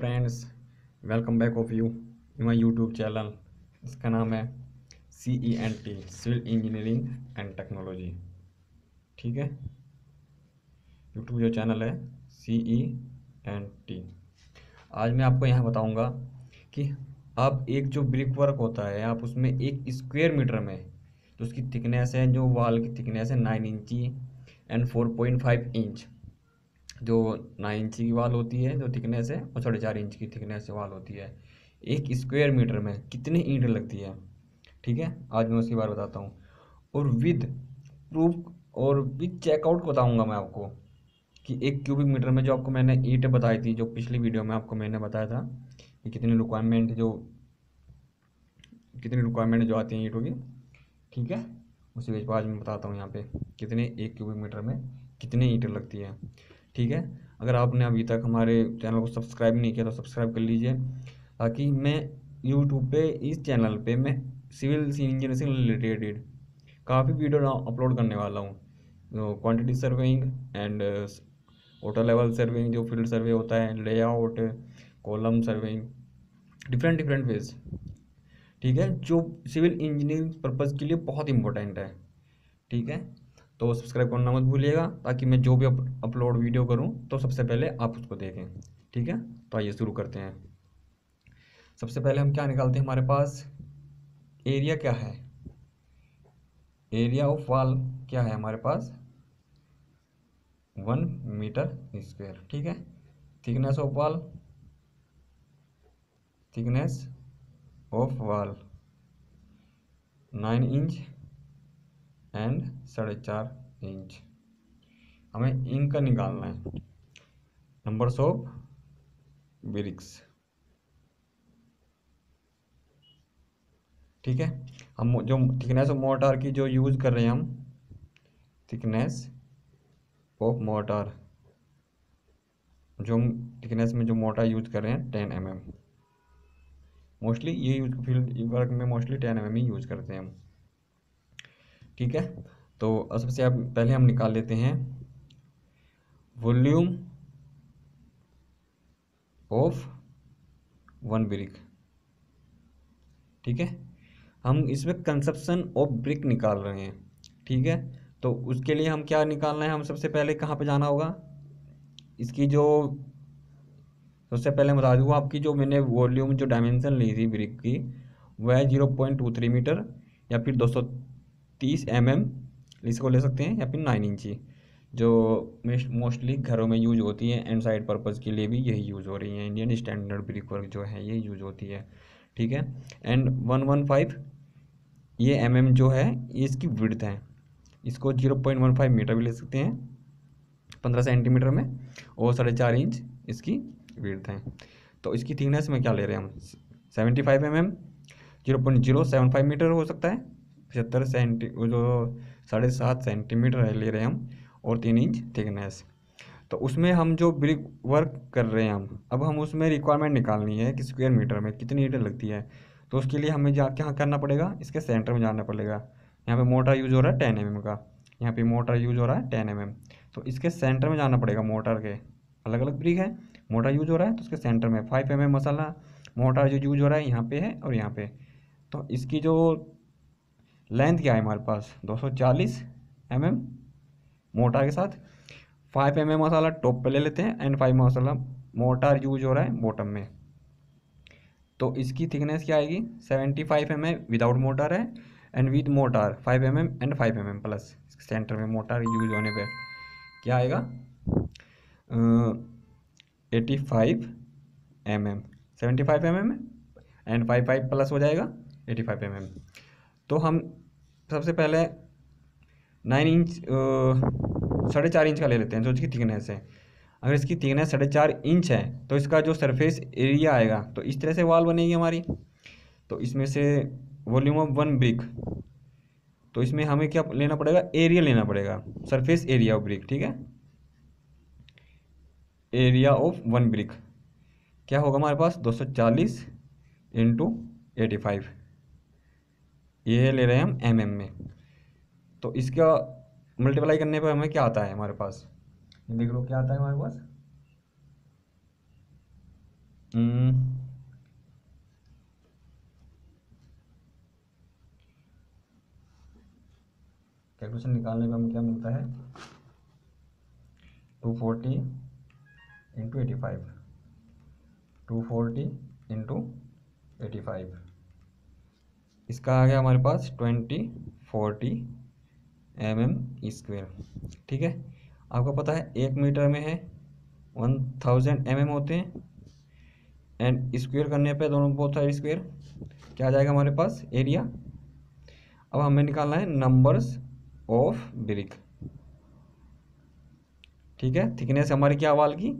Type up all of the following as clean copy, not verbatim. Friends, welcome back of you in my YouTube channel. इसका नाम है CENT, civil engineering and technology. ठीक है, यूट्यूब जो चैनल है CENT। आज मैं आपको यहाँ बताऊँगा कि आप एक जो ब्रिक वर्क होता है, आप उसमें एक स्क्वायर मीटर में जो उसकी थिकनेस है, जो वाल की थिकनेस है 9 इंची एंड 4.5 इंच, जो 9 इंची की वाल होती है जो थिकनेस है, और 4.5 इंच की थिकनेस से वाल होती है, एक स्क्वायर मीटर में कितनी ईंट लगती है। ठीक है, आज मैं उसके बारे बताता हूँ और विद प्रूफ और विद चेकआउट बताऊँगा मैं आपको कि एक क्यूबिक मीटर में जो आपको मैंने ईंट बताई थी, जो पिछली वीडियो में आपको मैंने बताया था कि कितनी रिक्वायरमेंट जो आती हैं ईंटों की। ठीक है, उसी बेच पर आज मैं बताता हूँ यहाँ पे कितने एक क्यूबिक मीटर में कितनी ईंट लगती है। ठीक है, अगर आपने अभी तक हमारे चैनल को सब्सक्राइब नहीं किया तो सब्सक्राइब कर लीजिए, ताकि मैं यूट्यूब पे इस चैनल पे मैं सिविल इंजीनियरिंग से रिलेटेड काफ़ी वीडियो अपलोड करने वाला हूँ। Quantity surveying and water level surveying, जो फील्ड सर्वे होता है, layout, column surveying, different ways. ठीक है, जो सिविल इंजीनियरिंग पर्पज़ के लिए बहुत इंपॉर्टेंट है। ठीक है, तो सब्सक्राइब करना मत भूलिएगा, ताकि मैं जो भी अपलोड वीडियो करूं तो सबसे पहले आप उसको देखें। ठीक है, तो आइए शुरू करते हैं। सबसे पहले हम क्या निकालते हैं, हमारे पास एरिया क्या है, एरिया ऑफ वाल क्या है हमारे पास, 1 मीटर स्क्वायर। ठीक है, thickness of wall, thickness of wall 9 inch and 4.5 inch. हमें इनका निकालना है, नंबर्स ऑफ ब्रिक्स। ठीक है, हम जो थिकनेस ऑफ मोर्टार की जो यूज कर रहे हैं, हम थिकनेस ऑफ मोर्टार, जो हम थिकनेस में जो मोर्टार यूज कर रहे हैं 10 mm, मोस्टली ये यूज फील्ड वर्क में मोस्टली 10 mm ही यूज करते हैं हम। ठीक है, तो सबसे आप पहले हम निकाल लेते हैं वॉल्यूम ऑफ 1 ब्रिक। ठीक है, हम इसमें कंसम्पशन ऑफ ब्रिक निकाल रहे हैं। ठीक है, तो उसके लिए हम क्या निकालना है, हम सबसे पहले कहाँ पे जाना होगा, इसकी जो सबसे पहले बता दूँ आपकी जो मैंने वॉल्यूम जो डायमेंशन ली थी ब्रिक की, वह है 0.23 मीटर या फिर 230 mm, इसको ले सकते हैं, या फिर 9 इंची, जो मोस्टली घरों में यूज होती है एंड साइड पर्पज़ के लिए भी यही यूज़ हो रही है। इंडियन स्टैंडर्ड ब्रिक वर्क जो है ये यूज होती है। ठीक है, एंड 115 ये mm जो है इसकी विड्थ है, इसको 0.15 मीटर भी ले सकते हैं, 15 सेंटीमीटर में, और 4.5 इंच इसकी विड्थ है। तो इसकी थिकनेस में क्या ले रहे हैं हम, 75 mm, 0.075 मीटर हो सकता है, 75 सेंटी जो 7.5 सेंटीमीटर है ले रहे हैं हम, और 3 इंच थिकनेस। तो उसमें हम जो ब्रिक वर्क कर रहे हैं हम, अब हम उसमें रिक्वायरमेंट निकालनी है कि स्क्वायर मीटर में कितनी ईंट लगती है। तो उसके लिए हमें क्या करना पड़ेगा, इसके सेंटर में जाना पड़ेगा। यहाँ पे मोटर यूज हो रहा है 10 mm का, यहाँ पे मोटर यूज हो रहा है 10 mm, तो इसके सेंटर में जाना पड़ेगा। मोटर के अलग अलग ब्रिक है, मोटर यूज हो रहा है तो उसके सेंटर में 5 mm मसाला मोटर जो यूज हो रहा है यहाँ पे है और यहाँ पे। तो इसकी जो लेंथ क्या है हमारे पास, 240 mm मोटर के साथ, 5 mm मसाला टॉप पे ले लेते हैं एंड 5 mm मसाला मोटर यूज हो रहा है बॉटम में। तो इसकी थिकनेस क्या आएगी, 75 mm विदाउट मोटर है and with mortar 5 mm and 5 mm plus, centre में मोटर यूज होने पे क्या आएगा 85 mm, 75 mm एंड 5 प्लस हो जाएगा 85 mm। तो हम सबसे पहले 9 इंच 4.5 इंच का ले लेते हैं, जो इसकी थिकनेस है। अगर इसकी थिकनेस 4.5 इंच है तो इसका जो सरफेस एरिया आएगा, तो इस तरह से वाल बनेगी हमारी। तो इसमें से वॉल्यूम ऑफ 1 ब्रिक, तो इसमें हमें क्या लेना पड़ेगा, एरिया लेना पड़ेगा, सरफेस एरिया ऑफ ब्रिक। ठीक है, एरिया ऑफ 1 ब्रिक क्या होगा हमारे पास, 240 × 85, ये ले रहे हैं हम एम एम में। तो इसका मल्टीप्लाई करने पर हमें क्या आता है हमारे पास, ये देख लो क्या आता है हमारे पास, Mm, कैलकुलेशन निकालने में हमें क्या मिलता है 240 × 85 240 × 85 इसका आ गया हमारे पास 2040 mm²। ठीक है, आपको पता है 1 मीटर में है 1000 mm होते हैं एंड स्क्वेयर करने पे दोनों बहुत सारे स्क्वेयर क्या आ जाएगा हमारे पास एरिया। अब हमें निकालना है नंबर्स ऑफ ब्रिक। ठीक है, थिकनेस हमारी क्या वाल की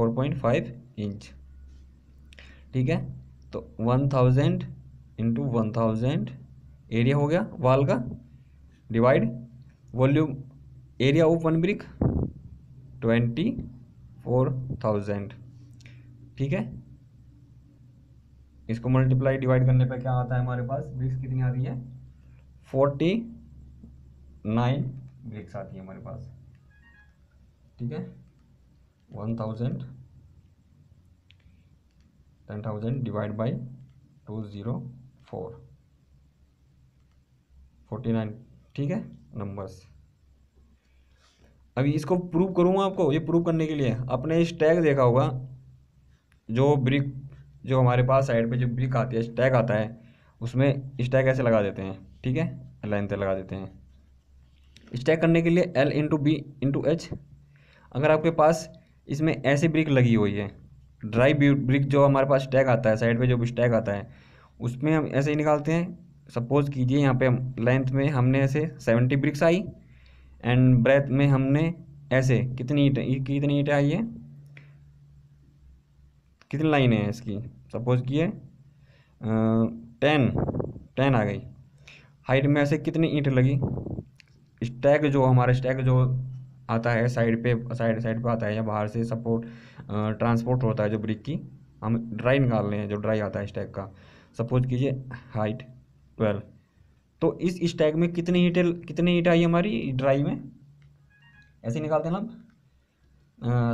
4.5 इंच। ठीक है, तो 1000 × 1000 एरिया हो गया वाल का divide volume area of one brick 24,000। ठीक है, इसको मल्टीप्लाई डिवाइड करने पे क्या आता है हमारे पास ब्रिक्स कितनी आ रही है 49 ब्रिक्स आती है हमारे पास। ठीक है, 10,000 ÷ 204 49। ठीक है, नंबर्स अभी इसको प्रूव करूँगा आपको। ये प्रूव करने के लिए आपने स्टैग देखा होगा, जो ब्रिक जो हमारे पास साइड पे जो ब्रिक आती है स्टैग आता है उसमें स्टैग ऐसे लगा देते हैं। ठीक है, लाइन पे लगा देते हैं। स्टैग करने के लिए L × B × H। अगर आपके पास इसमें ऐसी ब्रिक लगी हुई है ड्राई ब्रिक जो हमारे पास स्टैग आता है साइड पे जो स्टैग आता है उसमें हम ऐसे ही निकालते हैं। सपोज़ कीजिए यहाँ पे लेंथ में हमने ऐसे 70 ब्रिक्स आई एंड ब्रेथ में हमने ऐसे कितनी ईंटें आई है, कितनी लाइनें हैं इसकी, सपोज किए 10 आ गई। हाइट में ऐसे कितनी ईंट लगी। स्टैग जो हमारा स्टैग जो आता है साइड पे आता है या बाहर से सपोर्ट ट्रांसपोर्ट होता है जो ब्रिक की, हम ड्राई निकाल रहे हैं जो ड्राई आता है स्टैग का। सपोज कीजिए हाइट 12, तो इस स्टैग में कितनी ईंट आई हमारी ड्राई में, ऐसे निकालते हैं ना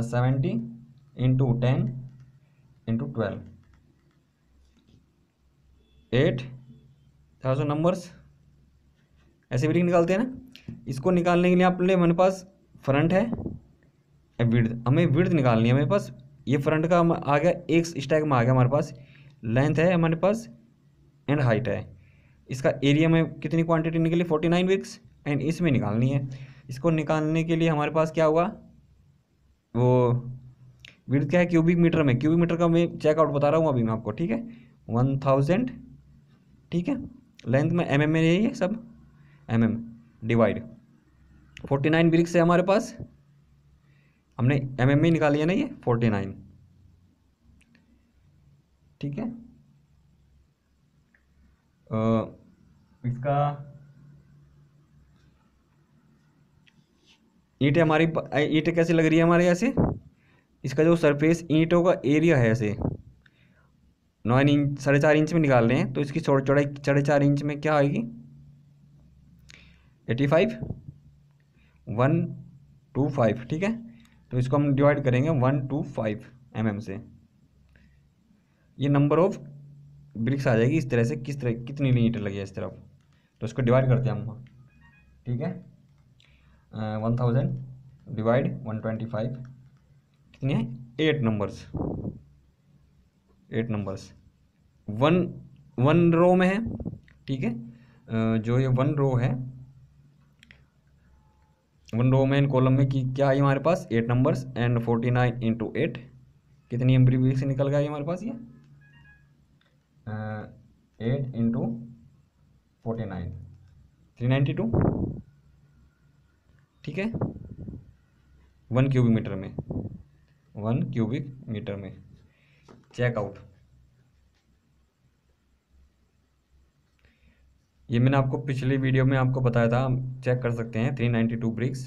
70 × 10 × 12 8,000 नंबर्स ऐसे ब्रिक निकालते हैं ना। इसको निकालने के लिए आपने हमारे पास फ्रंट है विड्थ, हमें विड्थ निकालनी है। हमारे पास ये फ्रंट का आ गया, एक स्टैग में आ गया हमारे पास लेंथ है हमारे पास एंड हाइट है। इसका एरिया में कितनी क्वांटिटी निकली 49 ब्रिक्स एंड इसमें निकालनी है। इसको निकालने के लिए हमारे पास क्या हुआ वो विड्थ क्या है क्यूबिक मीटर में, क्यूबिक मीटर का मैं चेकआउट बता रहा हूँ अभी मैं आपको। ठीक है, 1000। ठीक है, लेंथ में एम एम में यही है सब mm डिवाइड 49 ब्रिक्स है हमारे पास, हमने mm में निकाली है ना ये 49। ठीक है, इसका ईंट हमारी ईंट कैसे लग रही है हमारे ऐसे, इसका जो सरफेस ईंटों का एरिया है ऐसे 9 इंच 4.5 इंच में निकाल रहे हैं, तो इसकी चौड़ाई 4.5 इंच में क्या आएगी 85 125। ठीक है, तो इसको हम डिवाइड करेंगे 125 mm से। ये नंबर ऑफ ब्रिक्स आ जाएगी इस तरह से, किस तरह कितनी लीटर लगी है इस तरफ, तो इसको डिवाइड करते हैं हम। ठीक है, 1000 ÷ 125 कितनी है 8 नंबर्स 1 रो में है। ठीक है, जो ये 1 रो है 1 रो में इन कॉलम में की क्या आई हमारे पास 8 नंबर्स एंड 49 × 8 कितनी एम ब्रिक से निकल गई हमारे पास ये 8 × 49 392। ठीक है, 1 क्यूबिक मीटर में चेकआउट। ये मैंने आपको पिछली वीडियो में आपको बताया था, चेक कर सकते हैं 392 ब्रिक्स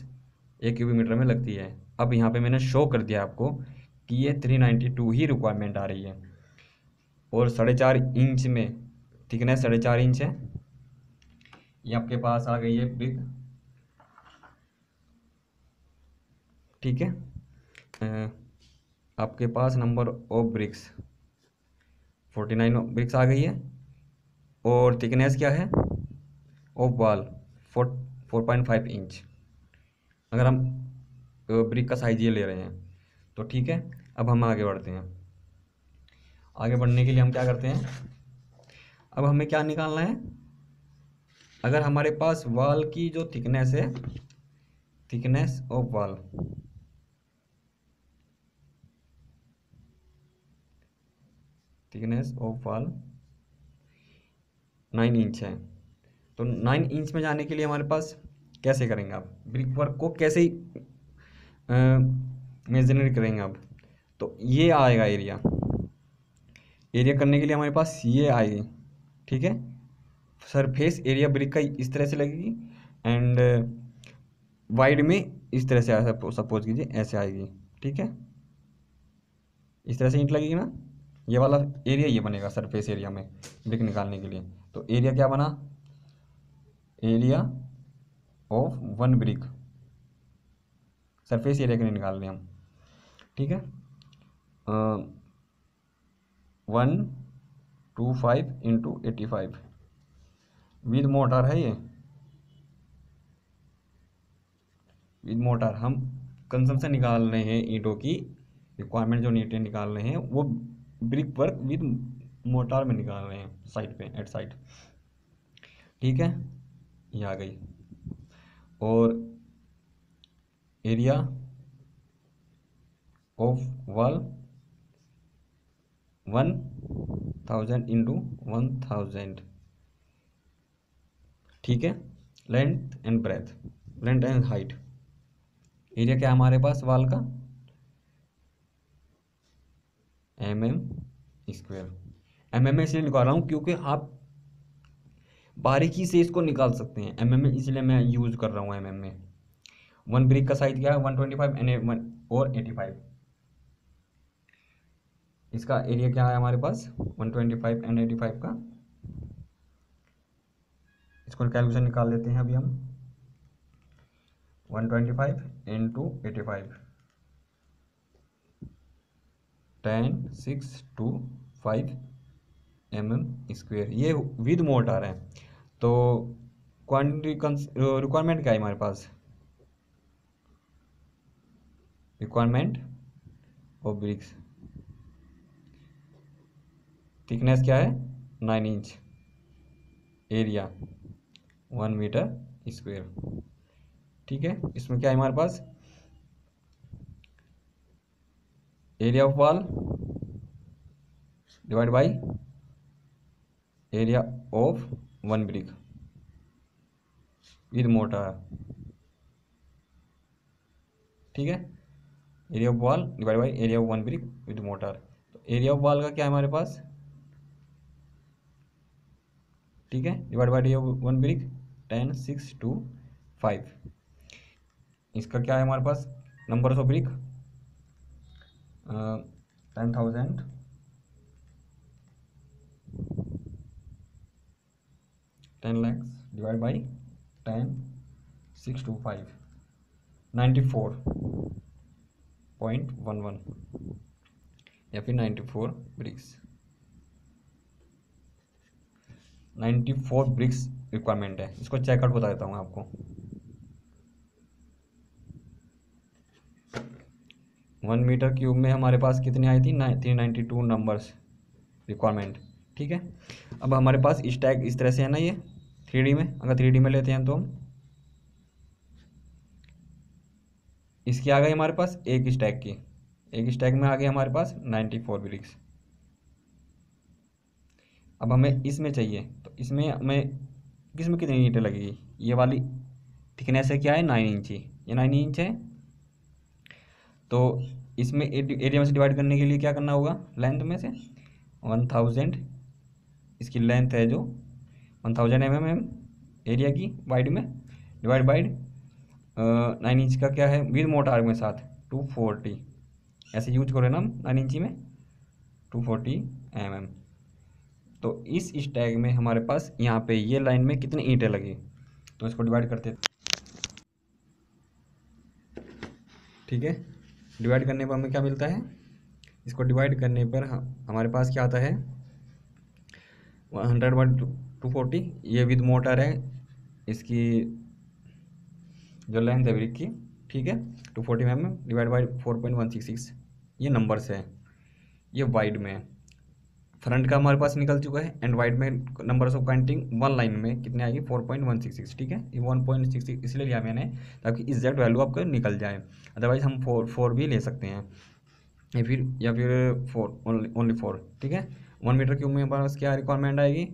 1 क्यूबिक मीटर में लगती है। अब यहाँ पे मैंने शो कर दिया आपको कि ये 392 ही रिक्वायरमेंट आ रही है और 4.5 इंच में थिकनेस 4.5 इंच है। ये आपके पास आ गई है ब्रिक। ठीक है, आपके पास नंबर ऑफ ब्रिक्स 49 ब्रिक्स आ गई है। और थिकनेस क्या है ऑफ वॉल 4.5 इंच। अगर हम ब्रिक का साइज ये ले रहे हैं तो ठीक है। अब हम आगे बढ़ते हैं। आगे बढ़ने के लिए हम क्या करते हैं, अब हमें क्या निकालना है, अगर हमारे पास वॉल की जो थिकनेस है, thickness of wall, thickness of wall 9 inch है, तो 9 इंच में जाने के लिए हमारे पास कैसे करेंगे आप, ब्रिक वर्क को कैसे मेजर करेंगे आप, तो ये आएगा एरिया। एरिया करने के लिए हमारे पास ये आएगी, ठीक है, सरफेस एरिया ब्रिक का इस तरह से लगेगी एंड वाइड में इस तरह से सपोज कीजिए ऐसे आएगी, ठीक है, इस तरह से इंट लगेगी ना, ये वाला एरिया ये बनेगा सरफेस एरिया में ब्रिक निकालने के लिए। तो एरिया क्या बना, area of one brick, surface area के लिए निकाल लें हम, ठीक है, 125 × 85 विद मोटर है, ये विद मोटर। हम कंजम्पशन निकाल रहे हैं ईंटों की, रिक्वायरमेंट जो ईंटें निकाल रहे हैं वो ब्रिक वर्क विद मोटर में निकाल रहे हैं साइड पे, एट साइड, ठीक है, ये आ गई। और एरिया ऑफ वॉल 1000 × 1000, ठीक है, length and breadth, length and height. Area क्या है हमारे पास वाल का, mm²। mm इसलिए निकाल रहा हूँ क्योंकि आप बारीकी से इसको निकाल सकते हैं, mm इसलिए मैं यूज़ कर रहा हूँ mm में। वन ब्रिक का साइज क्या है 125 और 85, इसका एरिया क्या है हमारे पास 125 और 85 का, इसको कैलकुलेशन निकाल लेते हैं अभी हम। 125 × 85 10.625 mm², ये विद मोटर है। तो क्वांटिटी रिक्वायरमेंट क्या है हमारे पास, रिक्वायरमेंट ऑफ ब्रिक्स, थिकनेस क्या है 9 इंच, एरिया 1 मीटर स्क्वेयर, ठीक है। इसमें क्या है हमारे पास, area of wall divide by area of one brick with mortar, ठीक है, area of wall divide by area of one brick with mortar. तो एरिया ऑफ वॉल का क्या है हमारे पास, ठीक है, डिवाइड बाई वन ब्रिक 10.625। इसका क्या है हमारे पास, number of brick 10,000 10 lakhs divide by 10.625 94.11 या फिर 94 ब्रिक्स, 94 ब्रिक्स रिक्वायरमेंट है। इसको चेकआउट बता देता हूँ आपको, 1 मीटर क्यूब में हमारे पास कितनी आई थी 392 नंबर्स रिक्वायरमेंट, ठीक है। अब हमारे पास स्टैक इस तरह से है ना, ये 3D में, अगर 3D में लेते हैं तो हम इसकी आ गई हमारे पास एक स्टैक की, एक स्टैक में आ गई हमारे पास 94 ब्रिक्स। अब हमें इसमें चाहिए, तो इसमें हमें किसमें कितनी ईंटें लगेगी, ये वाली थिकनेस है क्या है 9 इंच ही, ये 9 इंच है। तो इसमें एरिया में से डिवाइड करने के लिए क्या करना होगा, लेंथ में से 1000, इसकी लेंथ है जो 1000 mm एरिया की वाइड में, डिवाइड बाई 9 इंच का क्या है विद मोटार के साथ 240, ऐसे यूज करें ना हम 9 इंची में 240 mm। तो इस स्टैग में हमारे पास यहाँ पे ये लाइन में कितनी ईंटें लगी, तो इसको डिवाइड करते, ठीक है, डिवाइड करने पर हमें क्या मिलता है, इसको डिवाइड करने पर हमारे पास क्या आता है 100/240, ये विद मोटर है, इसकी जो लेंथ है ब्रिक की, ठीक है, 240 mm /4.166, ये नंबर से है। ये वाइड में है, फ्रंट का हमारे पास निकल चुका है, एंड वाइड में numbers of counting one line में कितने आएगी, 4.166, ठीक है, ये 1.66 इसलिए लिया मैंने ताकि एग्जैक्ट वैल्यू आपको निकल जाए, अदरवाइज हम 4 भी ले सकते हैं, या फिर 4 ओनली 4, ठीक है। 1 मीटर क्यूब में हमारे पास क्या रिक्वायरमेंट आएगी,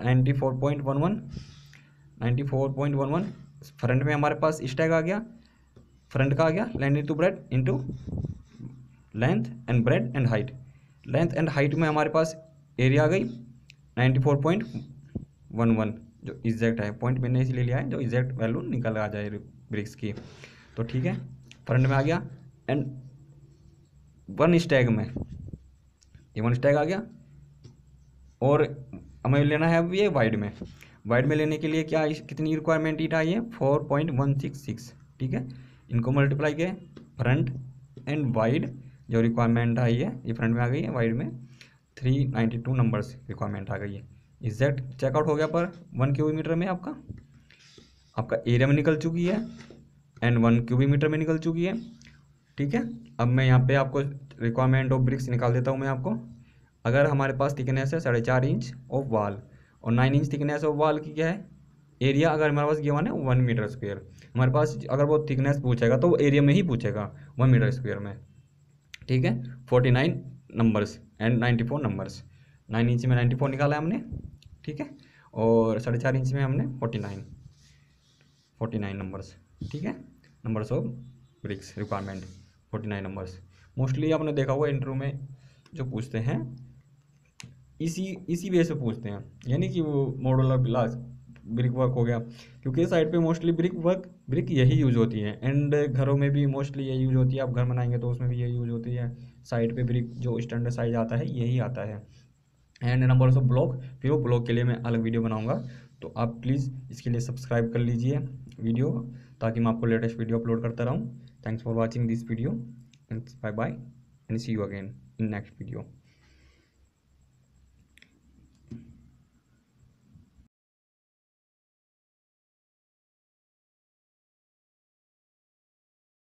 94.11, फ्रंट में हमारे पास स्टैग आ गया, फ्रंट का आ गया length into breadth into length and breadth and height, length and height में हमारे पास एरिया आ गई 94.11 जो एग्जैक्ट है, पॉइंट मैंने इसलिए लिया है जो एग्जैक्ट वैल्यू निकल आ जाए ब्रिक्स की, तो ठीक है, फ्रंट में आ गया, एंड 1 स्टैग में ये 1 स्टैग आ गया, और हमें लेना है अब ये वाइड में। वाइड में लेने के लिए क्या कितनी रिक्वायरमेंट ईट आई है, 4.166, ठीक है, इनको मल्टीप्लाई किया, फ्रंट एंड वाइड जो रिक्वायरमेंट आई है ये फ्रंट में आ गई है, वाइड में 392 नंबर्स रिक्वायरमेंट आ गई है, एग्जैक्ट चेकआउट हो गया पर 1 क्यूबी मीटर में आपका एरिया में निकल चुकी है, एंड 1 क्यूबी मीटर में निकल चुकी है, ठीक है। अब मैं यहाँ पे आपको रिक्वायरमेंट ऑफ ब्रिक्स निकाल देता हूँ मैं आपको। अगर हमारे पास थिकनेस है 4.5 इंच ऑफ वाल और 9 इंच थिकनेस ऑफ वाल की क्या है, एरिया अगर हमारे पास गिवन है 1 मीटर स्क्वेयर, हमारे पास अगर वो थिकनेस पूछेगा तो एरिया में ही पूछेगा 1 मीटर स्क्वेयर में, ठीक है। 49 नंबर्स एंड 94 नंबर्स, 9 इंच में 94 निकाला है हमने, ठीक है, और 4.5 इंच में हमने 49 नंबर्स, ठीक है, numbers of bricks requirement 49 numbers. Mostly आपने देखा हुआ इंटरव्यू में जो पूछते हैं इसी वे से पूछते हैं, यानी कि वो मॉडुलर ब्लास ब्रिक वर्क हो गया, क्योंकि साइड पे मोस्टली ब्रिक यही यूज होती है, एंड घरों में भी मोस्टली यही यूज होती है, आप घर बनाएंगे तो उसमें भी यही यूज होती है, साइड पे ब्रिक जो स्टैंडर्ड साइज आता है यही आता है, एंड नंबर्स ऑफ ब्लॉक, फिर वो ब्लॉक के लिए मैं अलग वीडियो बनाऊँगा, तो आप प्लीज़ इसके लिए सब्सक्राइब कर लीजिए वीडियो, ताकि मैं आपको लेटेस्ट वीडियो अपलोड करता रहूँ। Thanks for watching this video and bye bye and see you again in next video.